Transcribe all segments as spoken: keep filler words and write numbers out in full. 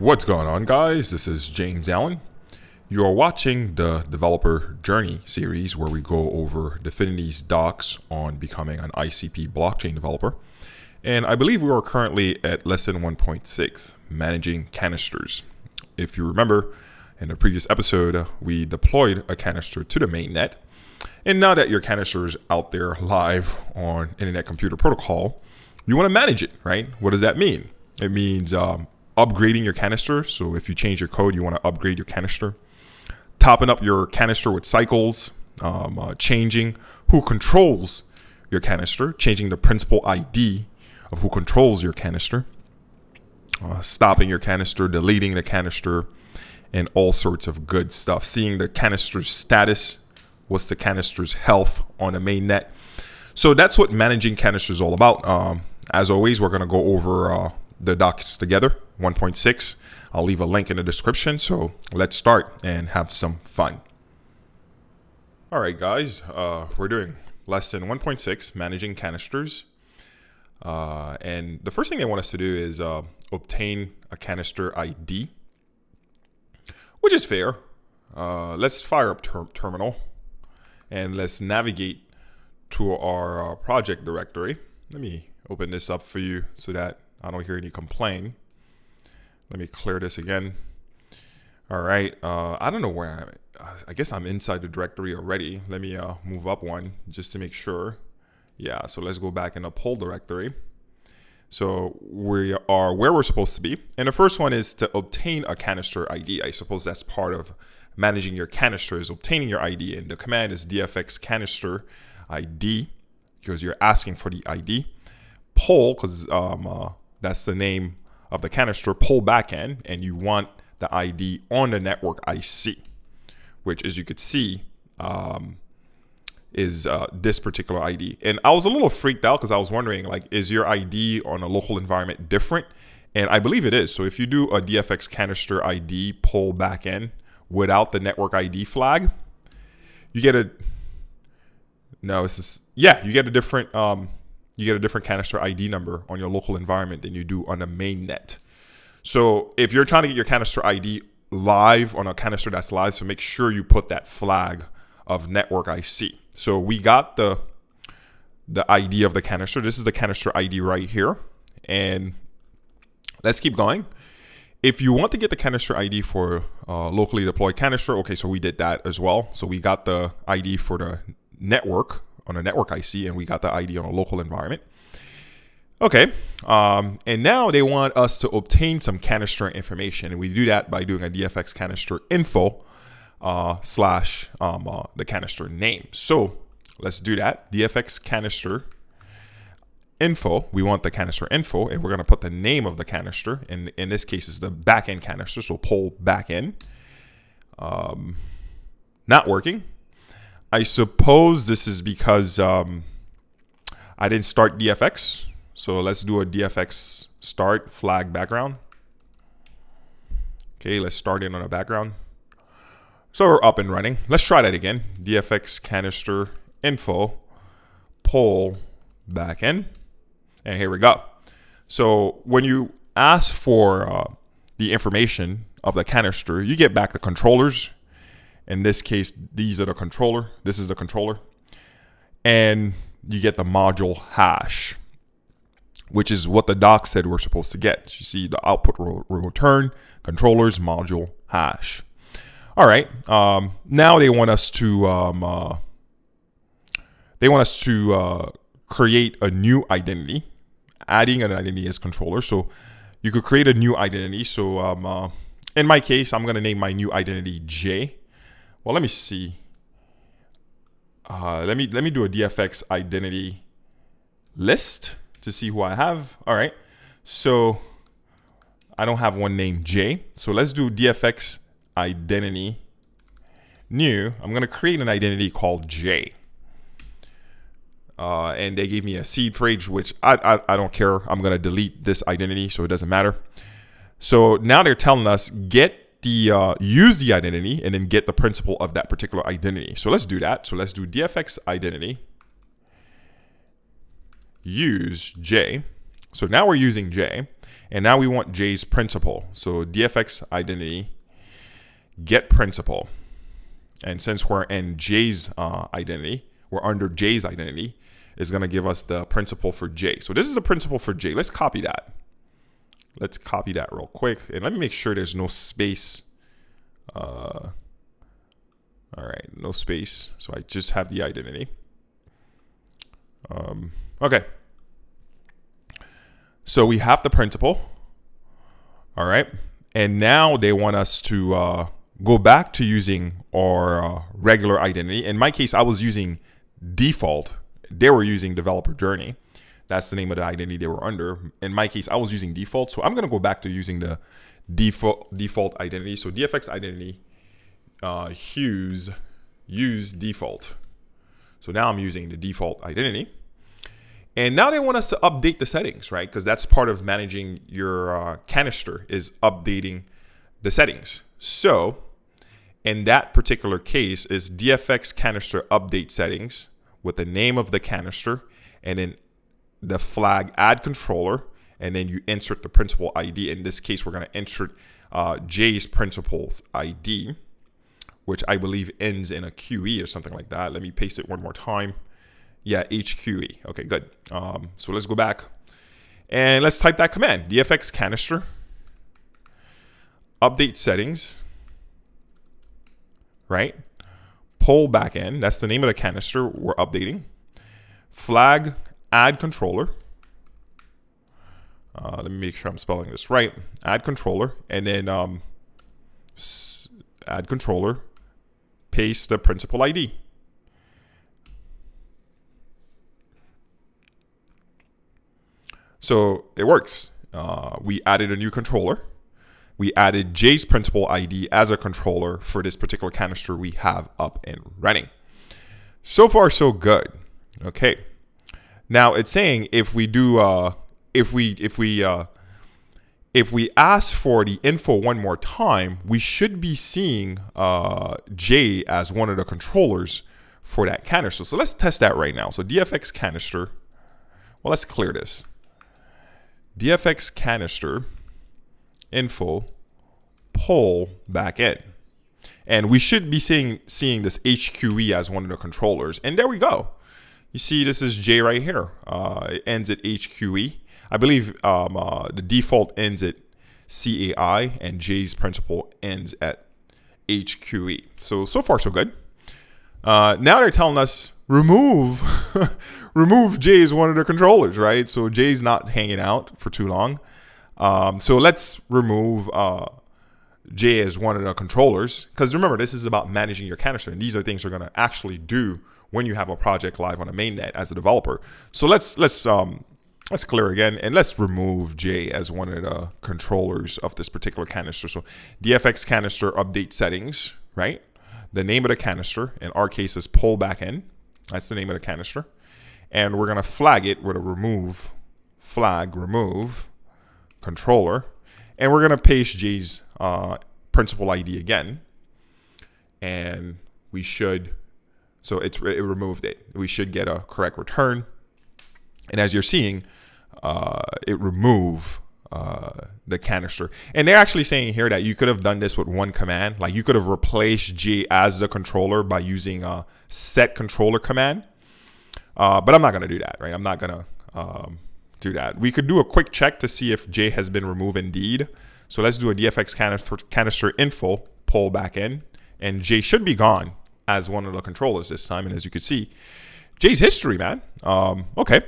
What's going on, guys? This is James Allen. You are watching the Developer Journey series, where we go over Definity's docs on becoming an I C P blockchain developer. And I believe we are currently at lesson one point six, managing canisters. If you remember, in the previous episode, we deployed a canister to the mainnet. And now that your canister is out there live on Internet Computer Protocol, you want to manage it, right? What does that mean? It means um, upgrading your canister. So if you change your code, you want to upgrade your canister. Topping up your canister with cycles, um, uh, changing who controls your canister, changing the principal I D of who controls your canister, uh, stopping your canister, deleting the canister, and all sorts of good stuff. Seeing the canister's status, what's the canister's health on the main net. So that's what managing canisters is all about. Um, as always, we're going to go over uh, the docs together, one point six. I'll leave a link in the description. So let's start and have some fun. All right, guys, uh, we're doing lesson one point six, managing canisters. Uh, and the first thing they want us to do is uh, obtain a canister I D, which is fair. Uh, let's fire up ter terminal and let's navigate to our uh, project directory. Let me open this up for you so that I don't hear any complaint. Let me clear this again. All right, uh, I don't know where I'm at. I guess I'm inside the directory already. Let me uh, move up one just to make sure. Yeah, so let's go back in the poll directory. So we are where we're supposed to be. And the first one is to obtain a canister I D. I suppose that's part of managing your canister, is obtaining your I D. And the command is D F X canister I D, because you're asking for the I D. Poll, because um, uh, that's the name of the canister, pull backend, and you want the I D on the network I C, which, as you could see, um, is uh, this particular I D. And I was a little freaked out because I was wondering, like, is your I D on a local environment different? And I believe it is. So if you do a D F X canister I D pull backend without the network I D flag, you get a no. This is yeah. You get a different. Um, you get a different canister I D number on your local environment than you do on the main net. So if you're trying to get your canister I D live on a canister that's live, so make sure you put that flag of network I C. So we got the, the I D of the canister. This is the canister I D right here. And let's keep going. If you want to get the canister I D for uh, locally deployed canister, okay, so we did that as well. So we got the I D for the network, on a network I C, and we got the I D on a local environment. Okay, um, and now they want us to obtain some canister information, and we do that by doing a D F X canister info uh, slash um, uh, the canister name. So let's do that, D F X canister info. We want the canister info, and we're gonna put the name of the canister, and in this case is the backend canister, so pull backend. Um, not working. I suppose this is because um, I didn't start D F X. So let's do a D F X start flag background. Okay, let's start in on a background. So we're up and running. Let's try that again. D F X canister info poll backend. And here we go. So when you ask for uh, the information of the canister, you get back the controllers. In this case, these are the controller. This is the controller. And you get the module hash, which is what the doc said we're supposed to get. You see the output will return controllers module hash. All right. Um, now they want us to um, uh, they want us to uh, create a new identity, adding an identity as controller. So you could create a new identity. So um, uh, in my case, I'm going to name my new identity J. Well, let me see. Uh, let me let me do a D F X identity list to see who I have. All right. So I don't have one named J. So let's do D F X identity new. I'm going to create an identity called J. Uh, and they gave me a seed phrase, which I, I, I don't care. I'm going to delete this identity, so it doesn't matter. So now they're telling us get the uh, use the identity and then get the principal of that particular identity. So let's do that. So let's do D F X identity use J. So now we're using J, And now we want J's principal. So D F X identity, get principal. And since we're in J's uh, identity, we're under J's identity, is going to give us the principal for J. So this is the principal for J. Let's copy that. Let's copy that real quick. And let me make sure there's no space. Uh, all right, no space. So I just have the identity. Um, okay. So we have the principal. All right. And now they want us to uh, go back to using our uh, regular identity. In my case, I was using default. They were using developer journey. That's the name of the identity they were under. In my case, I was using default. So I'm going to go back to using the default default identity. So D F X identity, uh, Hughes, use default. So now I'm using the default identity. And now they want us to update the settings, right? Because that's part of managing your uh, canister, is updating the settings. So in that particular case is D F X canister update settings with the name of the canister and then the flag add controller, and then you insert the principal I D. In this case, we're going to insert uh, J's principal's I D, which I believe ends in a Q E or something like that. Let me paste it one more time. Yeah, H Q E. Okay, good. Um, so let's go back and let's type that command. D F X canister update settings, right? Poll backend. That's the name of the canister we're updating. Flag add controller. Uh, let me make sure I'm spelling this right. Add controller, and then um, add controller. Paste the principal I D. So it works. Uh, we added a new controller. We added J's principal I D as a controller for this particular canister we have up and running. So far, so good. Okay. Now it's saying if we do, uh, if we, if we, uh, if we ask for the info one more time, we should be seeing uh, J as one of the controllers for that canister. So let's test that right now. So D F X canister. Well, let's clear this. D F X canister info poll back in, and we should be seeing seeing this H Q E as one of the controllers. And there we go. You see, this is J right here. Uh, it ends at H Q E. I believe um, uh, the default ends at C A I, and J's principal ends at H Q E. So so far so good. Uh, now they're telling us remove remove J as one of the controllers, right? So J's not hanging out for too long. Um, so let's remove uh, J as one of the controllers, because remember, this is about managing your canister, and these are things you're going to actually do when you have a project live on a mainnet as a developer. So let's let's um, let's clear again, and let's remove J as one of the controllers of this particular canister. So D F X canister update settings, right? The name of the canister, in our case, is pull back in. That's the name of the canister. And we're going to flag it with a remove, flag remove controller. And we're going to paste J's uh, principal I D again. And we should, so it's, it removed it. We should get a correct return. And as you're seeing, uh, it remove uh, the canister. And they're actually saying here that you could have done this with one command. Like you could have replaced J as the controller by using a set controller command. Uh, but I'm not going to do that, right? I'm not going to um, do that. We could do a quick check to see if J has been removed indeed. So let's do a D F X canister, canister info pull back in, and J should be gone as one of the controllers this time. And as you can see, J's history, man. Um, okay.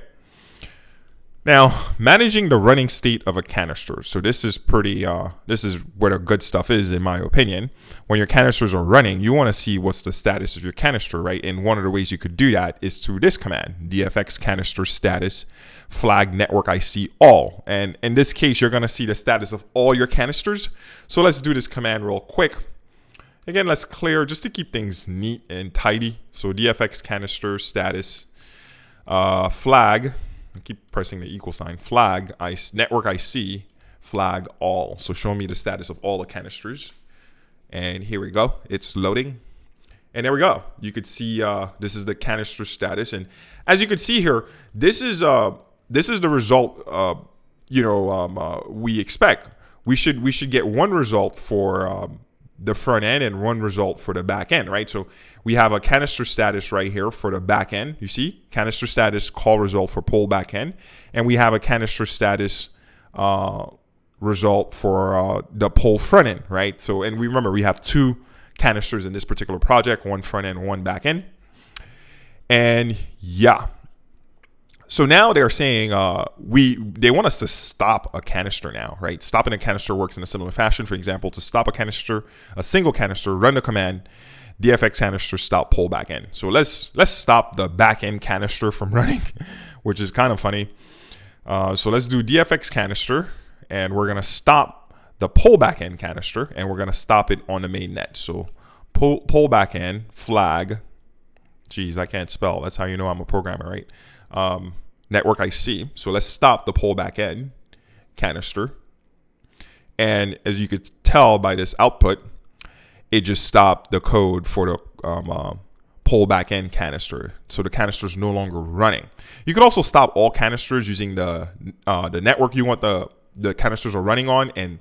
Now, managing the running state of a canister. So this is pretty, uh, this is where the good stuff is, in my opinion. When your canisters are running, you want to see what's the status of your canister, right? And one of the ways you could do that is through this command, D F X canister status flag network I C all. And in this case, you're going to see the status of all your canisters. So let's do this command real quick. Again, let's clear just to keep things neat and tidy. So D F X canister status uh, flag. I keep pressing the equal sign, flag I, network I C flag all. So show me the status of all the canisters. And here we go. It's loading. And there we go. You could see uh, this is the canister status. And as you could see here, this is uh, this is the result uh, you know, um, uh, we expect. We should, we should get one result for um, the front end and one result for the back end, right? So we have a canister status right here for the back end. You see, canister status call result for poll back end, and we have a canister status uh, result for uh, the poll front end, right? So, and we remember we have two canisters in this particular project, one front end, one back end, and yeah. So now they're saying uh, we they want us to stop a canister now, right? Stopping a canister works in a similar fashion. For example, to stop a canister, a single canister, run the command D F X canister stop poll back end. So let's let's stop the back end canister from running, which is kind of funny. Uh, so let's do D F X canister, and we're gonna stop the poll back end canister, and we're gonna stop it on the main net. So poll poll back end flag. Geez, I can't spell. That's how you know I'm a programmer, right? Um, network I C. So let's stop the poll back end canister. And as you could tell by this output, it just stopped the code for the um, uh, poll back end canister. So the canister is no longer running. You could also stop all canisters using the uh, the network you want the the canisters are running on, and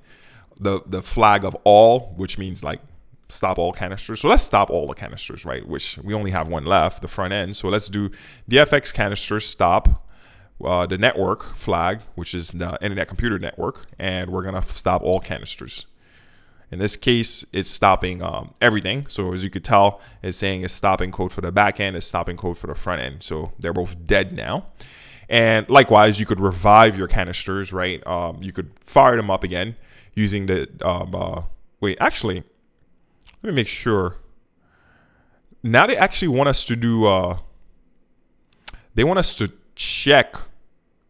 the the flag of all, which means like stop all canisters. So let's stop all the canisters, right? Which we only have one left, the front end. So let's do D F X canisters stop uh, the network flag, which is the Internet Computer Network, and we're gonna stop all canisters. In this case, it's stopping um, everything. So as you could tell, it's saying it's stopping code for the back end, it's stopping code for the front end. So they're both dead now. And likewise, you could revive your canisters, right? Um, you could fire them up again using the um, uh, wait, actually. Let me make sure. Now they actually want us to do, uh, they want us to check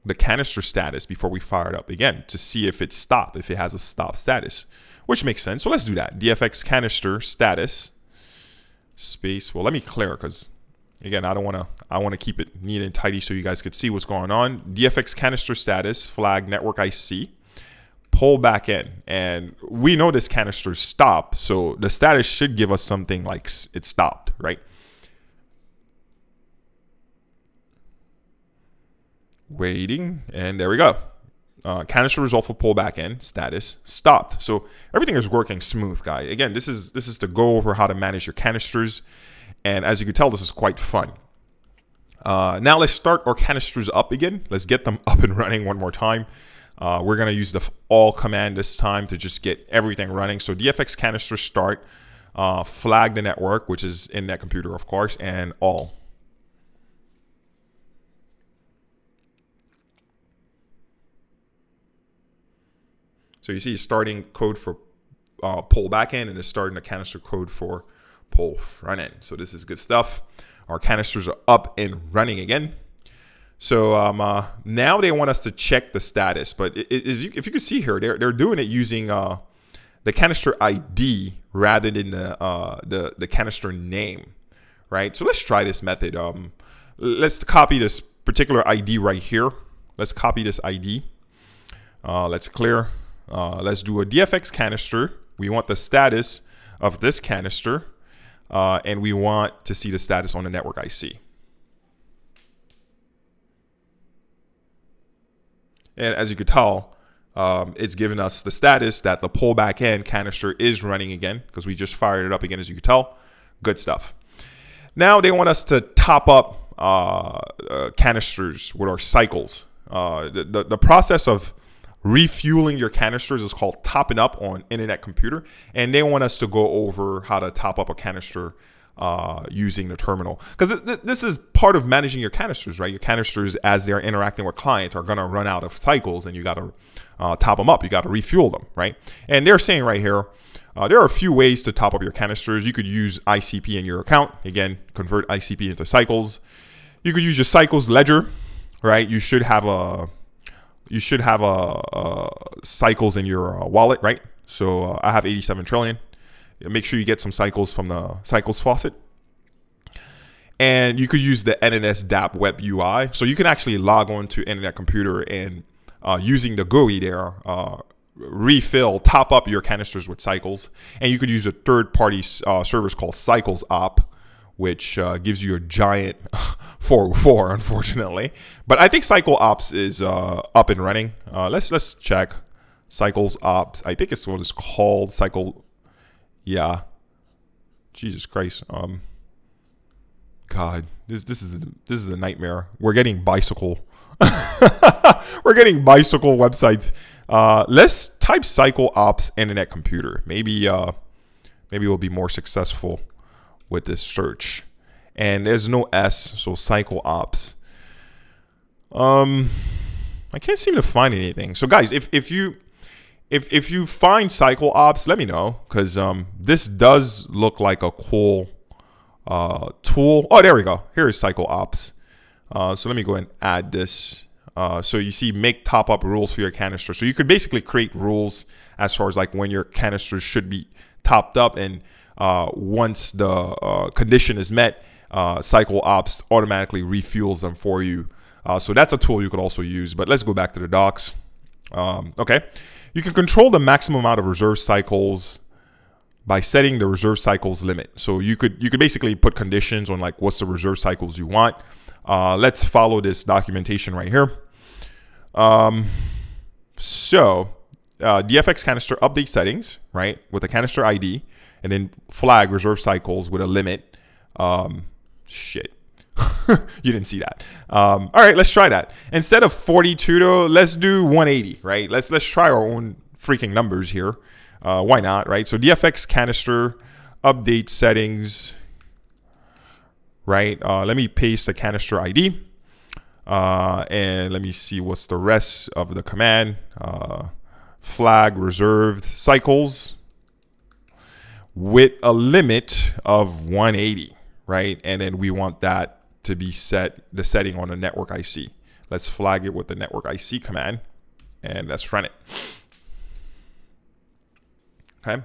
the canister status before we fire it up again to see if it's stopped, if it has a stop status, which makes sense. So let's do that. D F X canister status space. Well, let me clear because, again, I don't want to, I want to keep it neat and tidy so you guys could see what's going on. D F X canister status flag network I C. Pull back in, and we know this canister stopped, so the status should give us something like it stopped, right? Waiting, and there we go. Uh, canister result for pull back in status stopped. So everything is working smooth, guys. Again, this is this is to go over how to manage your canisters, and as you can tell, this is quite fun. Uh, now let's start our canisters up again. Let's get them up and running one more time. Uh, we're going to use the all command this time to just get everything running. So D F X canister start, uh, flag the network, which is in that computer, of course, and all. So you see it's starting code for uh, poll backend, and it's starting the canister code for poll front end. So this is good stuff. Our canisters are up and running again. So um, uh, now they want us to check the status, but it, it, if, you, if you can see here, they're, they're doing it using uh, the canister I D rather than the, uh, the, the canister name, right? So let's try this method. Um, let's copy this particular I D right here. Let's copy this I D. Uh, let's clear. Uh, let's do a D F X canister. We want the status of this canister, uh, and we want to see the status on the network I C. And as you could tell, um, it's giving us the status that the pull back end canister is running again, because we just fired it up again, as you could tell. Good stuff. Now they want us to top up uh, uh, canisters with our cycles. Uh, the, the, the process of refueling your canisters is called topping up on Internet Computer. And they want us to go over how to top up a canister uh, using the terminal, because th th this is part of managing your canisters, right? Your canisters, as they're interacting with clients, are going to run out of cycles, and you got to uh, top them up. You got to refuel them, right? And they're saying right here, uh, there are a few ways to top up your canisters. You could use I C P in your account. Again, convert I C P into cycles. You could use your cycles ledger, right? You should have a, you should have a, a cycles in your uh, wallet, right? So uh, I have eighty-seven trillion. Make sure you get some cycles from the cycles faucet. And you could use the N N S dap web U I. So you can actually log on to Internet Computer and uh, using the G U I there, uh, refill, top up your canisters with cycles. And you could use a third party uh, service called CycleOps, which uh, gives you a giant four oh four, unfortunately. But I think CycleOps is uh, up and running. Uh, let's let's check CycleOps. I think it's what it's called. Cycle, yeah. Jesus Christ. Um. God, this this is this is a nightmare. We're getting bicycle. We're getting bicycle websites. Uh, let's type CycleOps Internet Computer. Maybe uh, maybe we'll be more successful with this search. And there's no S, so CycleOps. Um, I can't seem to find anything. So guys, if if you if if you find CycleOps, let me know, because um, this does look like a cool uh, tool. Oh, there we go. Here is CycleOps. Uh, so let me go and add this. Uh, so you see, make top-up rules for your canister. So you could basically create rules as far as like when your canisters should be topped up, and uh, once the uh, condition is met, uh, CycleOps automatically refuels them for you. Uh, so that's a tool you could also use. But let's go back to the docs. Um, okay, you can control the maximum amount of reserve cycles by setting the reserve cycles limit. So you could you could basically put conditions on like what's the reserve cycles you want. Uh, let's follow this documentation right here. Um, so uh, D F X canister update settings, right, with a canister I D, and then flag reserve cycles with a limit. Um, shit, you didn't see that. Um, all right, let's try that. Instead of forty-two, though, let's do one eighty, right? Let's let's try our own freaking numbers here. Uh, why not, right? So D F X canister update settings. Right. Uh, let me paste the canister I D, uh, and let me see what's the rest of the command. Uh, flag reserved cycles with a limit of one eighty. Right, and then we want that to be set the setting on a network I C. Let's flag it with the network I C command, and let's run it. Okay.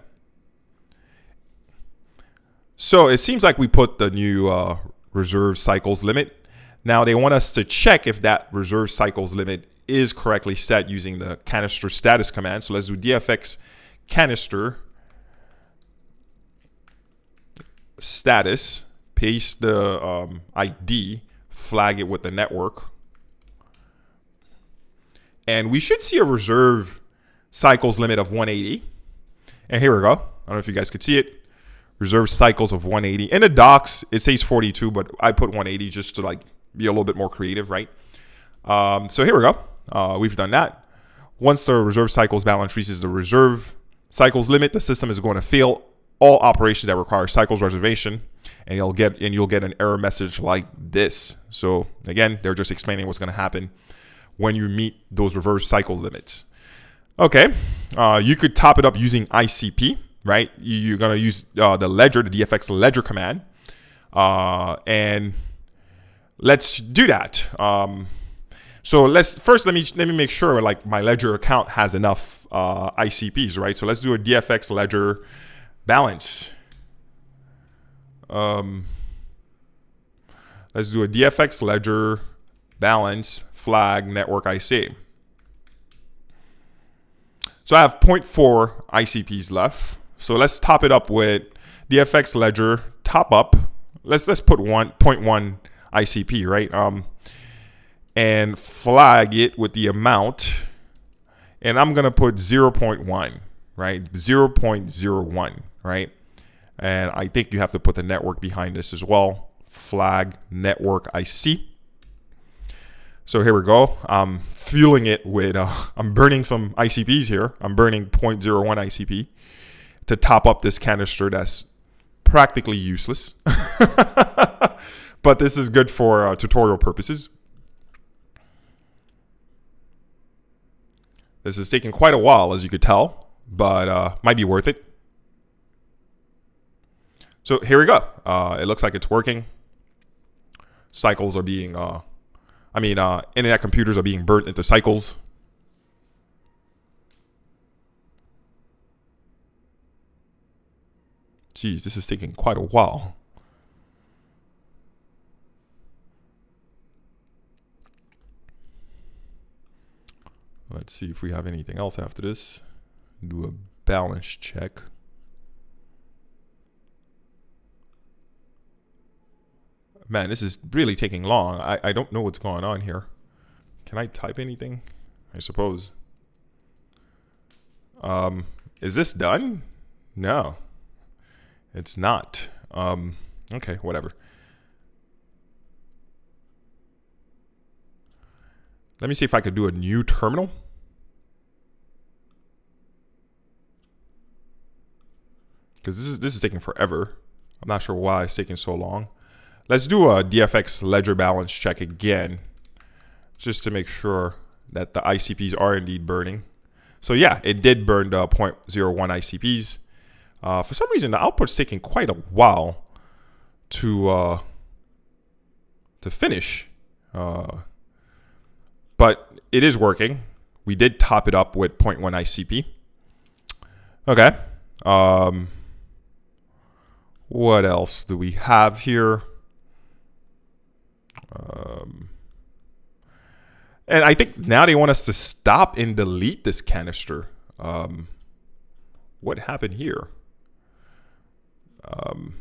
So it seems like we put the new uh, reserve cycles limit. Now they want us to check if that reserve cycles limit is correctly set using the canister status command. So let's do D F X canister status, paste the um, I D, flag it with the network. And we should see a reserve cycles limit of one eighty. And here we go. I don't know if you guys could see it. Reserve cycles of one eighty. In the docs, it says forty-two, but I put one eighty just to like be a little bit more creative, right? Um, so here we go. Uh, we've done that. Once the reserve cycles balance reaches the reserve cycles limit, the system is going to fail all operations that require cycles reservation, and you'll get and you'll get an error message like this. So again, they're just explaining what's going to happen when you meet those reverse cycle limits. Okay, uh, you could top it up using I C P. Right, you're gonna use uh, the ledger, the D F X ledger command, uh, and let's do that. Um, so let's first let me let me make sure like my ledger account has enough uh, I C Ps, right? So let's do a D F X ledger balance. Um, let's do a D F X ledger balance flag network I C. So I have zero point four I C Ps left. So let's top it up with D F X ledger top up. Let's let's put one point one I C P, right? Um, and flag it with the amount, and I'm gonna put zero point one, right? Zero point zero one, right? And I think you have to put the network behind this as well. Flag network I C. So here we go. I'm fueling it with. Uh, I'm burning some I C Ps here. I'm burning zero point zero one I C P. To top up this canister that's practically useless. But this is good for uh, tutorial purposes. This is taking quite a while, as you could tell, but uh, might be worth it. So here we go. Uh, it looks like it's working. Cycles are being, uh, I mean, uh, internet computers are being burnt into cycles. Jeez, this is taking quite a while. Let's see if we have anything else after this. Do a balance check. Man, this is really taking long. I, I don't know what's going on here. Can I type anything? I suppose. Um, is this done? No. It's not. Um, okay, whatever. Let me see if I could do a new terminal. Because this is, this is taking forever. I'm not sure why it's taking so long. Let's do a D F X ledger balance check again, just to make sure that the I C Ps are indeed burning. So yeah, it did burn the zero point zero one I C Ps. Uh, for some reason, the output's taking quite a while to uh, to finish. Uh, but it is working. We did top it up with zero point one I C P. Okay. Um, what else do we have here? Um, and I think now they want us to stop and delete this canister. Um, what happened here? Um,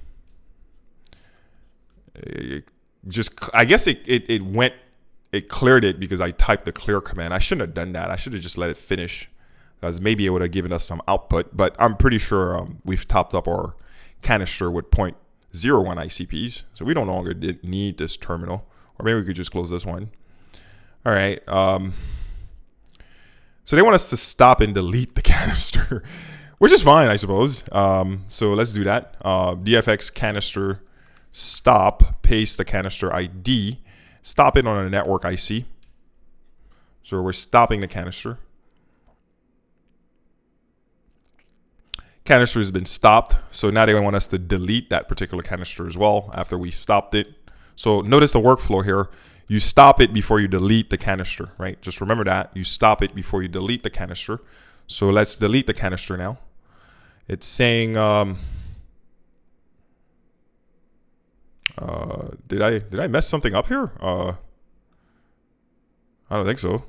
it just, I guess it, it, it went, it cleared it because I typed the clear command. I shouldn't have done that. I should have just let it finish, because maybe it would have given us some output, but I'm pretty sure um, we've topped up our canister with point zero one I C Ps. So we no longer did need this terminal, or maybe we could just close this one. All right. Um, so they want us to stop and delete the canister, which is fine, I suppose. Um, so let's do that. Uh, D F X canister stop, paste the canister I D, stop it on a network I C. So we're stopping the canister. Canister has been stopped, so now they want us to delete that particular canister as well after we stopped it. So notice the workflow here. You stop it before you delete the canister, right? Just remember that. You stop it before you delete the canister. So let's delete the canister now. It's saying, um, uh, did I did I mess something up here? Uh, I don't think so.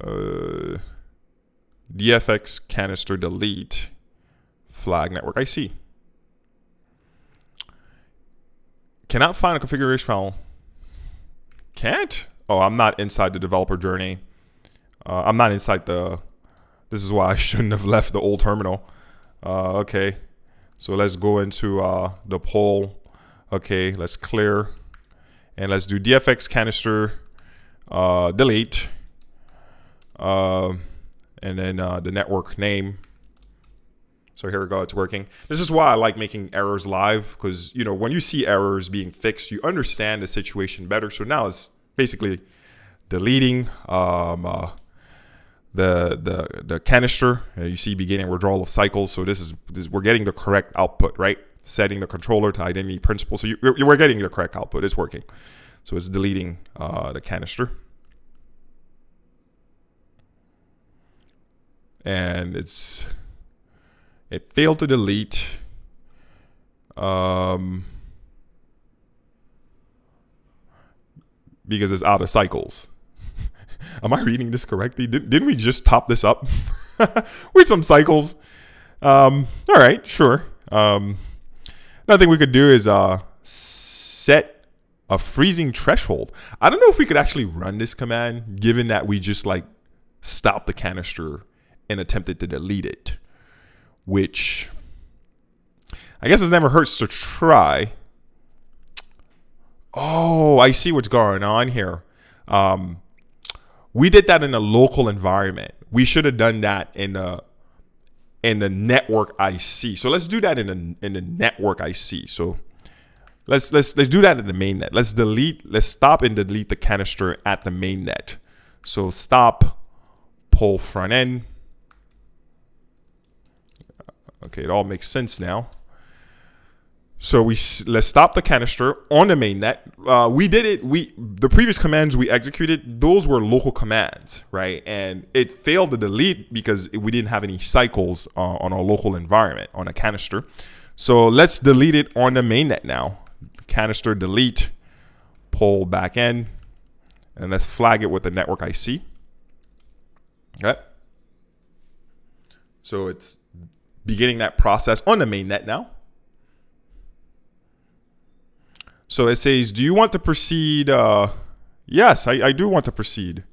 Uh, D F X canister delete. Flag network I C. Cannot find a configuration file. Can't? Oh, I'm not inside the developer journey. Uh, I'm not inside the... This is why I shouldn't have left the old terminal. Uh, okay. So let's go into uh, the poll. Okay, let's clear. And let's do D F X canister uh, delete. Uh, and then uh, the network name. So here we go, it's working. This is why I like making errors live, because you know, when you see errors being fixed, you understand the situation better. So now it's basically deleting um, uh, the, the the canister. Uh, you see beginning withdrawal of cycles. So this is, this, we're getting the correct output, right? Setting the controller to identity principle. So you, you we're getting the correct output, it's working. So it's deleting uh, the canister. And it's, it failed to delete. Um, because it's out of cycles. Am I reading this correctly? Did, didn't we just top this up with some cycles? Um, all right, sure. Um, another thing we could do is uh, set a freezing threshold. I don't know if we could actually run this command, given that we just like stopped the canister and attempted to delete it. Which I guess it never hurts to try. Oh, I see what's going on here. Um, we did that in a local environment. We should have done that in a in the network I C. So let's do that in a in the network I C. So let's let's let's do that in the mainnet. Let's delete. Let's stop and delete the canister at the mainnet. So stop, pull front end. Okay, it all makes sense now. So we let's stop the canister on the mainnet. Uh, we did it. We the previous commands we executed, those were local commands, right? And it failed to delete because we didn't have any cycles uh, on our local environment on a canister. So let's delete it on the mainnet now. Canister delete, pull back in, and let's flag it with the network I C. Okay. So it's beginning that process on the mainnet now. So it says, do you want to proceed? Uh, yes, I, I do want to proceed.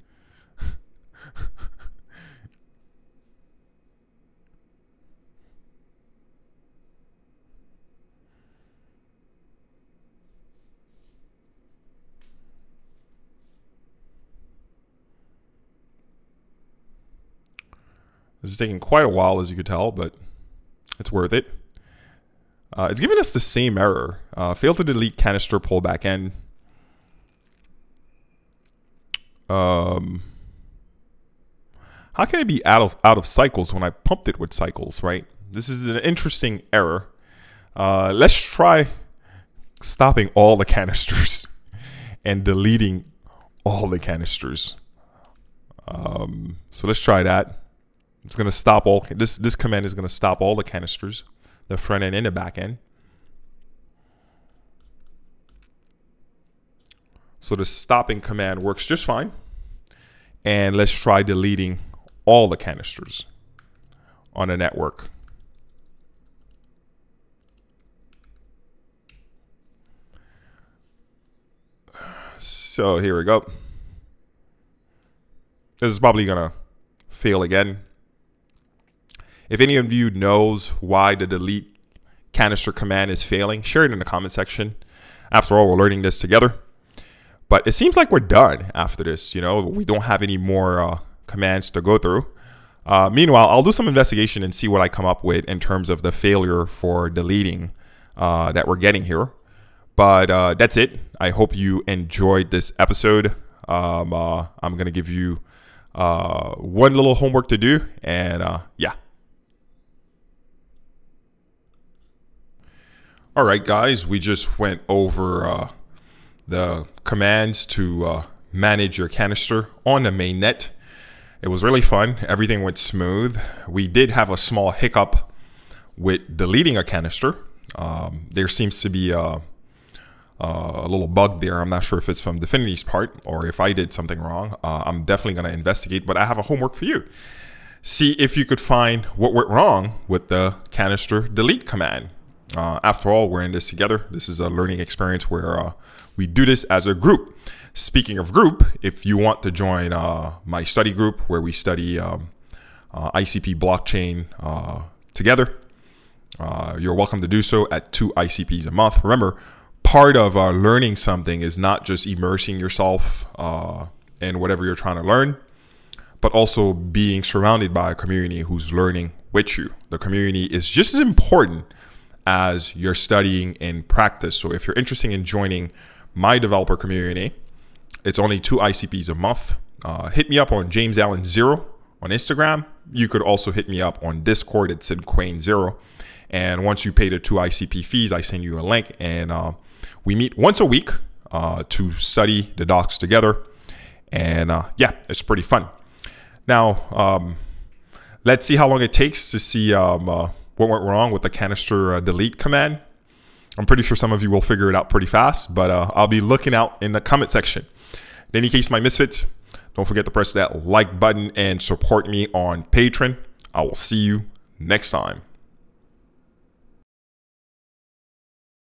This is taking quite a while, as you could tell, but it's worth it. Uh, it's giving us the same error. Uh, failed to delete canister pullback end. Um, how can it be out of, out of cycles when I pumped it with cycles, right? This is an interesting error. Uh, let's try stopping all the canisters and deleting all the canisters. Um, so let's try that. It's going to stop all, this, this command is going to stop all the canisters, the front end and the back end. So the stopping command works just fine. And let's try deleting all the canisters on a network. So here we go. This is probably going to fail again. If any of you knows why the delete canister command is failing, share it in the comment section. After all, we're learning this together. But it seems like we're done after this. You know, we don't have any more uh, commands to go through. Uh, meanwhile, I'll do some investigation and see what I come up with in terms of the failure for deleting uh, that we're getting here. But uh, that's it. I hope you enjoyed this episode. Um, uh, I'm going to give you uh, one little homework to do. And uh, yeah. All right, guys, we just went over uh, the commands to uh, manage your canister on the mainnet. It was really fun. Everything went smooth. We did have a small hiccup with deleting a canister. Um, there seems to be a, a little bug there. I'm not sure if it's from Definity's part or if I did something wrong. Uh, I'm definitely going to investigate, but I have a homework for you. See if you could find what went wrong with the canister delete command. Uh, after all, we're in this together. This is a learning experience where uh, we do this as a group. Speaking of group, if you want to join uh, my study group where we study um, uh, I C P blockchain uh, together, uh, you're welcome to do so at two I C Ps a month. Remember, part of uh, learning something is not just immersing yourself uh, in whatever you're trying to learn, but also being surrounded by a community who's learning with you. The community is just as important as you're studying in practice. So if you're interested in joining my developer community, it's only two I C Ps a month. Uh, hit me up on James Allan zero on Instagram. You could also hit me up on Discord at Sid Quain zero. And once you pay the two I C P fees, I send you a link. And uh, we meet once a week uh, to study the docs together. And uh, yeah, it's pretty fun. Now, um, let's see how long it takes to see... Um, uh, what went wrong with the canister uh, delete command. I'm pretty sure some of you will figure it out pretty fast, but uh, I'll be looking out in the comment section. In any case, my misfits, don't forget to press that like button and support me on Patreon. I will see you next time.